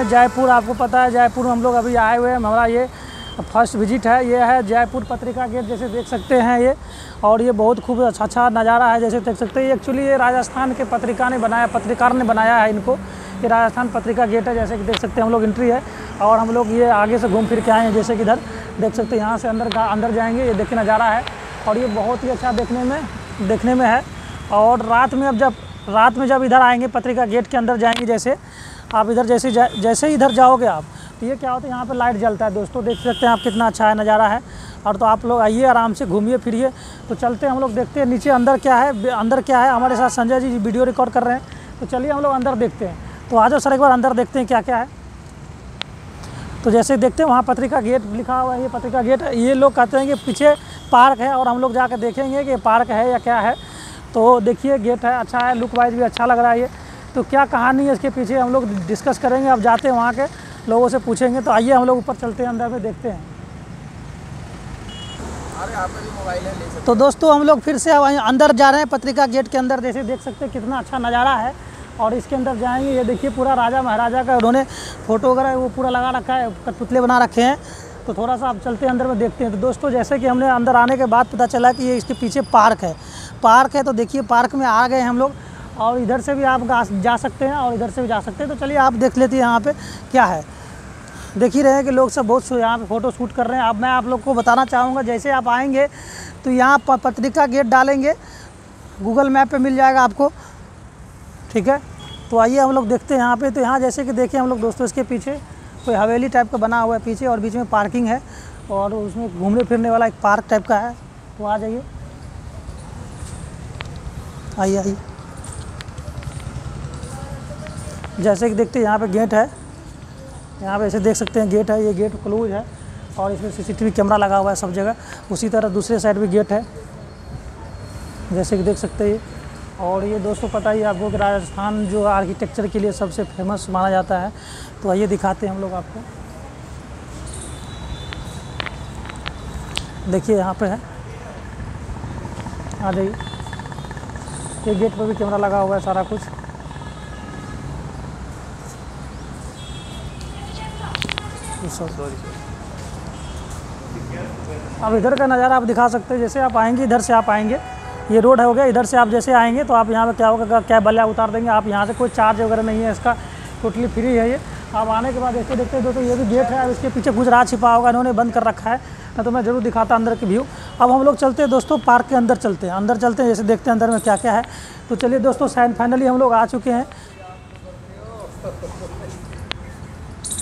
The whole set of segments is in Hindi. जयपुर, आपको पता है जयपुर हम लोग अभी आए हुए हैं। हमारा ये फर्स्ट विजिट है। ये है जयपुर पत्रिका गेट, जैसे देख सकते हैं ये। और ये बहुत खूब अच्छा नज़ारा है, जैसे देख सकते हैं। ये एक्चुअली ये राजस्थान के पत्रकार ने बनाया है इनको। ये राजस्थान पत्रिका गेट है, जैसे कि देख सकते हैं। हम लोग एंट्री है और हम लोग ये आगे से घूम फिर के आएँ, जैसे कि इधर देख सकते हैं। यहाँ से अंदर जाएँगे, ये देखिए नज़ारा है। और ये बहुत ही अच्छा देखने में है। और रात में जब इधर आएँगे, पत्रिका गेट के अंदर जाएँगे, जैसे आप इधर जैसे ही इधर जाओगे आप, तो ये क्या होता है, यहाँ पे लाइट जलता है। दोस्तों देख सकते हैं आप, कितना अच्छा है नज़ारा है। और तो आप लोग आइए, आराम से घूमिए फिरिए। तो चलते हैं, हम लोग देखते हैं नीचे अंदर क्या है। हमारे साथ संजय जी वीडियो रिकॉर्ड कर रहे हैं, तो चलिए हम लोग अंदर देखते हैं। तो आ जाओ सर, एक बार अंदर देखते हैं क्या क्या है। तो जैसे देखते हैं, वहाँ पत्रिका गेट लिखा हुआ है। ये पत्रिका गेट है। ये लोग कहते हैं कि पीछे पार्क है, और हम लोग जाकर देखेंगे कि पार्क है या क्या है। तो देखिए गेट है, अच्छा है, लुक वाइज भी अच्छा लग रहा है ये। तो क्या कहानी है इसके पीछे, हम लोग डिस्कस करेंगे। अब जाते हैं, वहाँ के लोगों से पूछेंगे। तो आइए हम लोग ऊपर चलते हैं, अंदर में देखते हैं। अरे आपका भी मोबाइल है, ले सकते हैं। तो दोस्तों हम लोग फिर से अंदर जा रहे हैं पत्रिका गेट के अंदर। जैसे देख सकते हैं कितना अच्छा नज़ारा है। और इसके अंदर जाएंगे, ये देखिए पूरा राजा महाराजा का उन्होंने फ़ोटो वगैरह वो पूरा लगा रखा है, पुतले बना रखे हैं। तो थोड़ा सा आप चलते हैं, अंदर में देखते हैं। तो दोस्तों जैसे कि हमने अंदर आने के बाद पता चला कि ये इसके पीछे पार्क है। तो देखिए पार्क में आ गए हम लोग। और इधर से भी आप जा सकते हैं और इधर से भी जा सकते हैं। तो चलिए आप देख लेते हैं यहाँ पे क्या है। देख ही रहे हैं कि लोग सब बहुत यहाँ पे फ़ोटो शूट कर रहे हैं। अब मैं आप लोग को बताना चाहूँगा, जैसे आप आएंगे तो यहाँ पत्रिका गेट डालेंगे, गूगल मैप पे मिल जाएगा आपको, ठीक है। तो आइए हम लोग देखते हैं यहाँ पर। तो यहाँ जैसे कि देखिए हम लोग दोस्तों, इसके पीछे कोई हवेली टाइप का बना हुआ है पीछे, और बीच में पार्किंग है, और उसमें घूमने फिरने वाला एक पार्क टाइप का है। तो आ जाइए, आइए। जैसे कि देखते हैं यहाँ पे गेट है, यहाँ पे ऐसे देख सकते हैं गेट है। ये गेट क्लोज है और इसमें सीसीटीवी कैमरा लगा हुआ है सब जगह। उसी तरह दूसरे साइड भी गेट है, जैसे कि देख सकते हैं। और ये दोस्तों पता ही आपको कि राजस्थान जो आर्किटेक्चर के लिए सबसे फेमस माना जाता है। तो आइए दिखाते हैं हम लोग आपको। देखिए यहाँ पर है, आ जाइए। ये गेट पर भी कैमरा लगा हुआ है, सारा कुछ। अब इधर का नज़ारा आप दिखा सकते हैं। जैसे आप आएंगे, इधर से आप आएंगे, ये रोड हो गया। इधर से आप जैसे आएंगे तो आप यहाँ पे क्या होगा, कैब वाले उतार देंगे। आप यहाँ से कोई चार्ज वगैरह नहीं है इसका, टोटली फ्री है ये। आप आने के बाद देखते देखते दोस्तों, ये भी गेट है। अब इसके पीछे गुजरात छिपा होगा, इन्होंने बंद कर रखा है, ना तो मैं ज़रूर दिखाता अंदर की व्यू। अब हम लोग चलते हैं दोस्तों, पार्क के अंदर चलते हैं, अंदर चलते हैं, जैसे देखते हैं अंदर में क्या क्या है। तो चलिए दोस्तों, फाइनली हम लोग आ चुके हैं।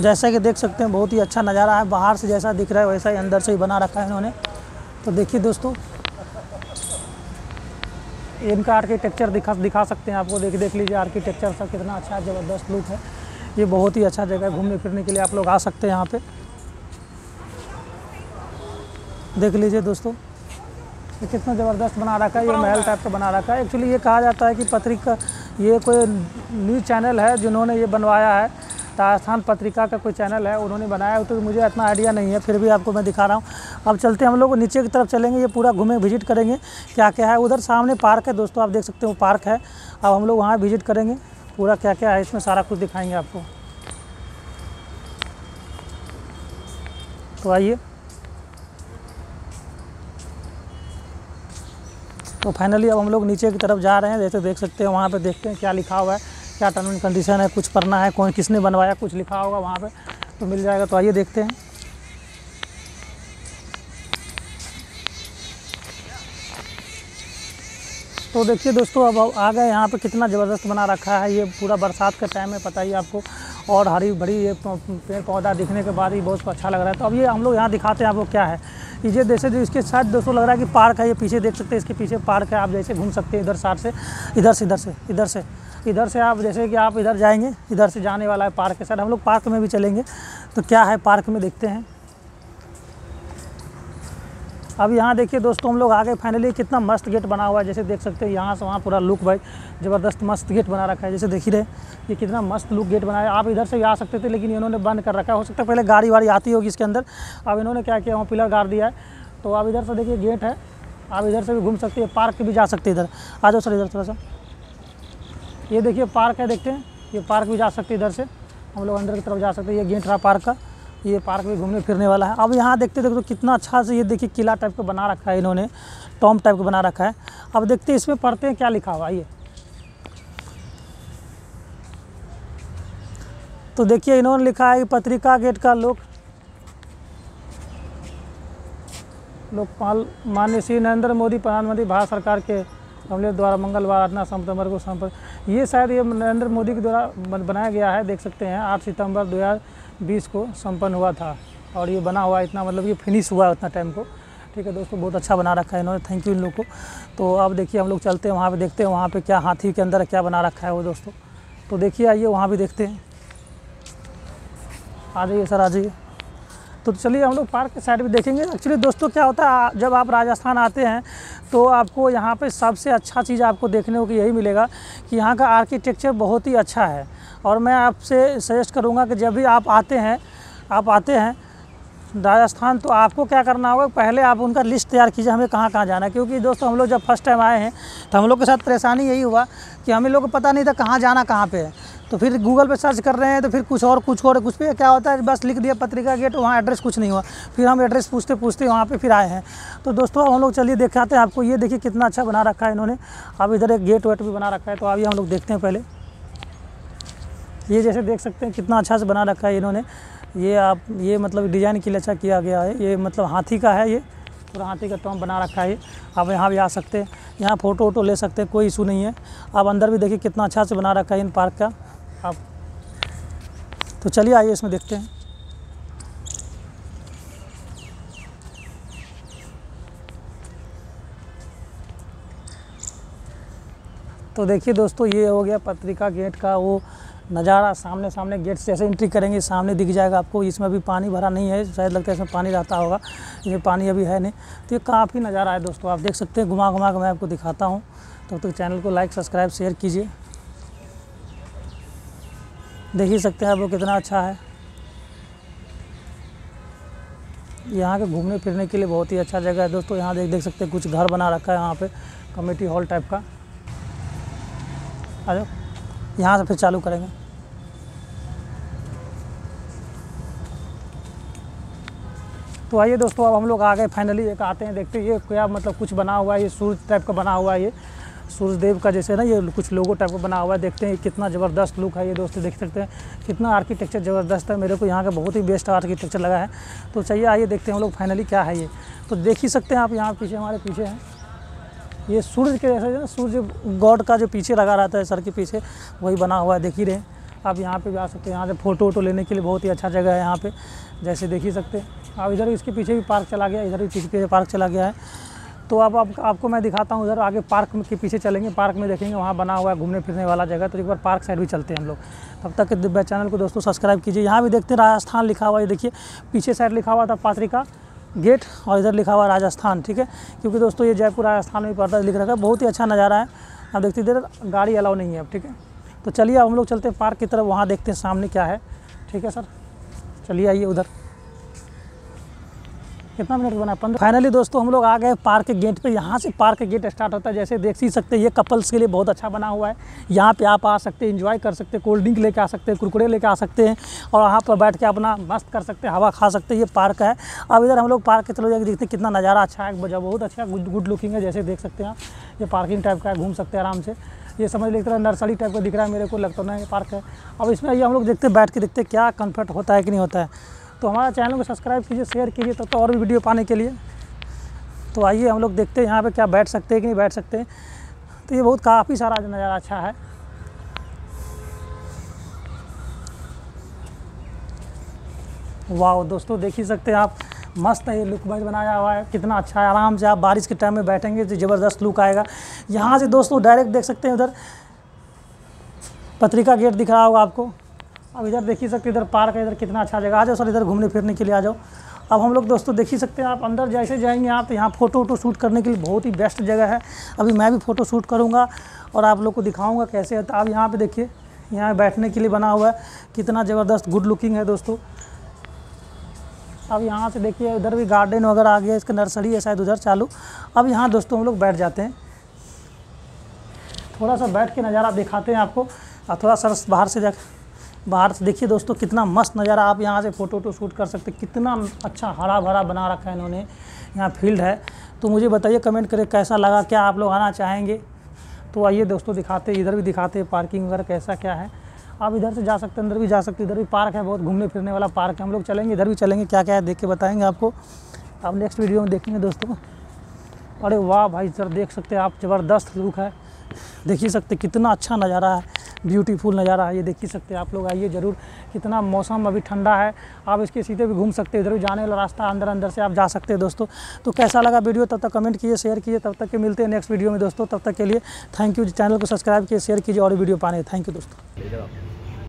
जैसा कि देख सकते हैं, बहुत ही अच्छा नज़ारा है। बाहर से जैसा दिख रहा है वैसा ही अंदर से ही बना रखा है इन्होंने। तो देखिए दोस्तों, इनका आर्किटेक्चर दिखा सकते हैं आपको। देख लीजिए आर्किटेक्चर सब कितना अच्छा, ज़बरदस्त लुक है। ये बहुत ही अच्छा जगह है घूमने फिरने के लिए, आप लोग आ सकते हैं यहाँ पे। देख लीजिए दोस्तों, ये कितना ज़बरदस्त बना रखा है, ये महल टाइप का बना रखा है। एक्चुअली ये कहा जाता है कि पत्रिका, ये कोई न्यूज़ चैनल है जिन्होंने ये बनवाया है, राजस्थान पत्रिका का कोई चैनल है, उन्होंने बनाया। तो मुझे इतना आइडिया नहीं है, फिर भी आपको मैं दिखा रहा हूँ। अब चलते हैं, हम लोग नीचे की तरफ चलेंगे, ये पूरा घूमें विजिट करेंगे क्या क्या है। उधर सामने पार्क है दोस्तों, आप देख सकते हो पार्क है। अब हम लोग वहाँ विजिट करेंगे, पूरा क्या क्या है इसमें सारा कुछ दिखाएंगे आपको। तो आइए। तो फाइनली अब हम लोग नीचे की तरफ जा रहे हैं, जैसे देख सकते हैं। वहाँ पर देखते हैं क्या लिखा हुआ है, क्या टर्म एंड कंडीशन है, कुछ पढ़ना है, कौन किसने बनवाया, कुछ लिखा होगा वहाँ पे तो मिल जाएगा। तो आइए देखते हैं। तो देखिए दोस्तों, अब आ गए यहाँ पे, कितना ज़बरदस्त बना रखा है। ये पूरा बरसात का टाइम है, पता ही आपको। और हरी भरी ये पेड़ पौधा दिखने के बाद ही बहुत अच्छा लग रहा है। तो अब ये हम लोग यहाँ दिखाते हैं आपको क्या है। ये जैसे जो इसके साथ दोस्तों लग रहा है कि पार्क है, ये पीछे देख सकते हैं, इसके पीछे पार्क है। आप जैसे घूम सकते हैं इधर साइड से, इधर से आप जैसे कि आप इधर जाएंगे, इधर से जाने वाला है पार्क के साइड। हम लोग पार्क में भी चलेंगे, तो क्या है पार्क में देखते हैं। अब यहाँ देखिए दोस्तों, हम लोग आ गए फाइनली। कितना मस्त गेट बना हुआ है, जैसे देख सकते हैं। यहाँ से वहाँ पूरा लुक भाई ज़बरदस्त मस्त गेट बना रखा है, जैसे देख ही रहे ये कितना मस्त लुक गेट बनाया। आप इधर से भी आ सकते थे, लेकिन इन्होंने बंद कर रखा है। हो सकता है पहले गाड़ी वाड़ी आती होगी इसके अंदर। अब इन्होंने क्या किया, वहाँ पिलर गाड़ दिया है। तो आप इधर से देखिए गेट है, आप इधर से भी घूम सकते हैं, पार्क भी जा सकते हैं। इधर आ जाओ सर, इधर थोड़ा सा ये देखिए पार्क है, देखते हैं। ये पार्क भी जा सकते हैं इधर से। हम लोग अंदर की तरफ जा सकते हैं। ये गेट रहा पार्क का, ये पार्क भी घूमने फिरने वाला है। अब यहाँ देखते देखो कितना अच्छा से ये देखिए किला टाइप का बना रखा है इन्होंने, टॉम्ब टाइप का बना रखा है। अब देखते हैं इसमें पढ़ते हैं क्या लिखा हुआ है। ये तो देखिए इन्होंने लिखा है पत्रिका गेट का लोकपाल माननीय श्री नरेंद्र मोदी प्रधानमंत्री भारत सरकार के हमले द्वारा मंगलवार 8 सितंबर को संपर्क। ये शायद ये नरेंद्र मोदी के द्वारा बनाया गया है, देख सकते हैं 8 सितंबर 2020 को संपन्न हुआ था और ये बना हुआ इतना मतलब ये फिनिश हुआ उतना टाइम को। ठीक है दोस्तों, बहुत अच्छा बना रखा है इन्होंने, थैंक यू इन लोगों को। तो अब देखिए हम लोग चलते हैं वहाँ पर, देखते हैं वहाँ पर क्या हाथी के अंदर क्या बना रखा है वो दोस्तों। तो देखिए आइए वहाँ भी देखते हैं, आ जाइए सर आ जाइए। तो चलिए हम लोग पार्क के साइड भी देखेंगे। एक्चुअली दोस्तों क्या होता है जब आप राजस्थान आते हैं तो आपको यहाँ पे सबसे अच्छा चीज़ आपको देखने को यही मिलेगा कि यहाँ का आर्किटेक्चर बहुत ही अच्छा है। और मैं आपसे सजेस्ट करूँगा कि जब भी आप आते हैं राजस्थान तो आपको क्या करना होगा, पहले आप उनका लिस्ट तैयार कीजिए हमें कहाँ कहाँ जाना है। क्योंकि दोस्तों हम लोग जब फर्स्ट टाइम आए हैं तो हम लोग के साथ परेशानी यही हुआ कि हमें लोग को पता नहीं था कहाँ जाना कहाँ पे है। तो फिर गूगल पे सर्च कर रहे हैं तो फिर कुछ और पे क्या होता है बस लिख दिया पत्रिका गेट, वहाँ एड्रेस कुछ नहीं हुआ। फिर हम एड्रेस पूछते पूछते वहाँ पे फिर आए हैं। तो दोस्तों हम लोग चलिए दिखाते हैं आपको, ये देखिए कितना अच्छा बना रखा है इन्होंने। अब इधर एक गेट वेट भी बना रखा है तो अभी हम लोग देखते हैं। पहले ये जैसे देख सकते हैं कितना अच्छा से बना रखा है इन्होंने। ये मतलब डिज़ाइन के लिए अच्छा किया गया है। ये मतलब हाथी का है, ये पूरा हाथी का टॉम्ब बना रखा है। आप यहाँ भी आ सकते हैं, यहाँ फ़ोटो वोटो ले सकते हैं, कोई इशू नहीं है। आप अंदर भी देखिए कितना अच्छा से बना रखा है इन पार्क का। आप तो चलिए आइए इसमें देखते हैं। तो देखिए दोस्तों ये हो गया पत्रिका गेट का वो नज़ारा, सामने गेट से ऐसे एंट्री करेंगे सामने दिख जाएगा आपको। इसमें अभी पानी भरा नहीं है, शायद लगता है इसमें पानी रहता होगा, ये पानी अभी है नहीं। तो ये काफ़ी नज़ारा है दोस्तों, आप देख सकते हैं। घुमा के मैं आपको दिखाता हूँ, तब तक चैनल को लाइक सब्सक्राइब शेयर कीजिए। देख ही सकते हैं आप वो कितना अच्छा है, यहाँ के घूमने फिरने के लिए बहुत ही अच्छा जगह है दोस्तों। यहाँ देख सकते हैं कुछ घर बना रखा है यहाँ पे, कमेटी हॉल टाइप का। आ जाओ यहाँ से फिर चालू करेंगे। तो आइए दोस्तों अब हम लोग आ गए फाइनली, एक आते हैं देखते हैं ये क्या मतलब कुछ बना हुआ है। ये सूर्य टाइप का बना हुआ है, ये सूर्यदेव का जैसे ना ये कुछ लोगो टाइप का बना हुआ है। देखते हैं कितना ज़बरदस्त लुक है ये दोस्तों, देख सकते हैं कितना आर्किटेक्चर ज़बरदस्त है। मेरे को यहाँ का बहुत ही बेस्ट आर्किटेक्चर लगा है। तो चलिए आइए देखते हैं हम लोग फाइनली क्या है ये। तो देख ही सकते हैं आप यहाँ पीछे, हमारे पीछे हैं ये सूर्य के जैसा ना, सूर्य गॉड का जो पीछे लगा रहता है सर के पीछे, वही बना हुआ है। देख ही रहे आप, यहाँ पर भी आ सकते हैं। यहाँ से फ़ोटो वोटो लेने के लिए बहुत ही अच्छा जगह है यहाँ पर, जैसे देख ही सकते हैं आप। इधर इसके पीछे भी पार्क चला गया, इधर भी पीछे पार्क चला गया है। तो अब आपको मैं दिखाता हूँ, उधर आगे पार्क के पीछे चलेंगे, पार्क में देखेंगे वहाँ बना हुआ है घूमने फिरने वाला जगह। तो एक बार पार्क साइड भी चलते हैं हम लोग, तब तक के चैनल को दोस्तों सब्सक्राइब कीजिए। यहाँ भी देखते हैं राजस्थान लिखा हुआ है, देखिए पीछे साइड लिखा हुआ था पत्रिका गेट और इधर लिखा हुआ राजस्थान। ठीक है, क्योंकि दोस्तों ये जयपुर राजस्थान में पड़ता है, लिख रखा है। बहुत ही अच्छा नज़ारा है, आप देखते इधर गाड़ी अलाउ नहीं है अब। ठीक है, तो चलिए अब हम लोग चलते हैं पार्क की तरफ, वहाँ देखते हैं सामने क्या है। ठीक है सर, चलिए आइए उधर। कितना मिनट बना 15। फाइनली दोस्तों हम लोग आ गए पार्क के गेट पे, यहाँ से पार्क के गेट स्टार्ट होता है। जैसे देख ही सकते हैं ये कपल्स के लिए बहुत अच्छा बना हुआ है। यहाँ पे आप आ सकते हैं, एंजॉय कर सकते हैं, कोल्ड ड्रिंक लेके आ सकते हैं, कुरकुरे लेके आ सकते हैं और यहाँ पर बैठ के अपना मस्त कर सकते हैं, हवा खा सकते हैं। ये पार्क है। अब इधर हम लोग पार्क के तरफ जाकर देखते हैं कितना नज़ारा अच्छा है, बहुत अच्छा गुड लुकिंग है। जैसे देख सकते हैं आप, ये पार्किंग टाइप का है, घूम सकते हैं आराम से। ये समझ लेते हैं नर्सरी टाइप का दिख रहा है, मेरे को लगता है ये पार्क है। अब इसमें ये हम लोग देखते हैं, बैठ के देखते हैं क्या कम्फर्ट होता है कि नहीं होता है। तो हमारा चैनल को सब्सक्राइब कीजिए, शेयर कीजिए तो और भी वीडियो पाने के लिए। तो आइए हम लोग देखते हैं यहाँ पे क्या बैठ सकते हैं कि नहीं बैठ सकते हैं। तो ये बहुत काफ़ी सारा नज़ारा अच्छा है। वाह दोस्तों, देख ही सकते हैं आप, मस्त है ये लुक बनाया हुआ है, कितना अच्छा है। आराम से आप बारिश के टाइम में बैठेंगे तो ज़बरदस्त लुक आएगा। यहाँ से दोस्तों डायरेक्ट देख सकते हैं, उधर पत्रिका गेट दिख रहा होगा आपको। अब इधर देख ही सकते हैं, इधर पार्क है, इधर कितना अच्छा जगह। आ जाओ सर इधर घूमने फिरने के लिए आ जाओ। अब हम लोग दोस्तों देख ही सकते हैं आप, अंदर जैसे जाएंगे आप तो यहाँ फ़ोटो वोटो शूट करने के लिए बहुत ही बेस्ट जगह है। अभी मैं भी फ़ोटो शूट करूँगा और आप लोग को दिखाऊँगा कैसे है। तो आप यहाँ पर देखिए, यहाँ बैठने के लिए बना हुआ है, कितना ज़बरदस्त गुड लुकिंग है दोस्तों। अब यहाँ से देखिए उधर भी गार्डन वगैरह आ गया, इसका नर्सरी है शायद उधर चालू। अब यहाँ दोस्तों हम लोग बैठ जाते हैं, थोड़ा सा बैठ के नज़ारा दिखाते हैं आपको और थोड़ा सा बाहर से जाकर बाहर से देखिए दोस्तों कितना मस्त नज़ारा, आप यहाँ से फ़ोटो वोटो शूट कर सकते, कितना अच्छा हरा भरा बना रखा है इन्होंने, यहाँ फील्ड है। तो मुझे बताइए कमेंट करें कैसा लगा, क्या आप लोग आना चाहेंगे। तो आइए दोस्तों दिखाते, इधर भी दिखाते हैं पार्किंग वगैरह कैसा क्या है। आप इधर से जा सकते हैं, अंदर भी जा सकते हैं, इधर भी पार्क है, बहुत घूमने फिरने वाला पार्क है। हम लोग चलेंगे, इधर भी चलेंगे, क्या क्या है देख के बताएँगे आपको, आप नेक्स्ट वीडियो में देखेंगे दोस्तों। अरे वाह भाई सर, देख सकते हैं आप, ज़बरदस्त लुक है, देख ही सकते कितना अच्छा नज़ारा है, ब्यूटीफुल नज़ारा है, ये देख ही सकते आप लोग, आइए ज़रूर। कितना मौसम अभी ठंडा है, आप इसके सीधे भी घूम सकते हैं, इधर भी जाने वाला रास्ता अंदर अंदर से आप जा सकते हैं दोस्तों। तो कैसा लगा वीडियो तब तक कमेंट कीजिए, शेयर कीजिए, तब तक के मिलते हैं नेक्स्ट वीडियो में दोस्तों। तब तक के लिए थैंक यू, चैनल को सब्सक्राइब कीजिए, शेयर कीजिए और वीडियो पाने, थैंक यू दोस्तों।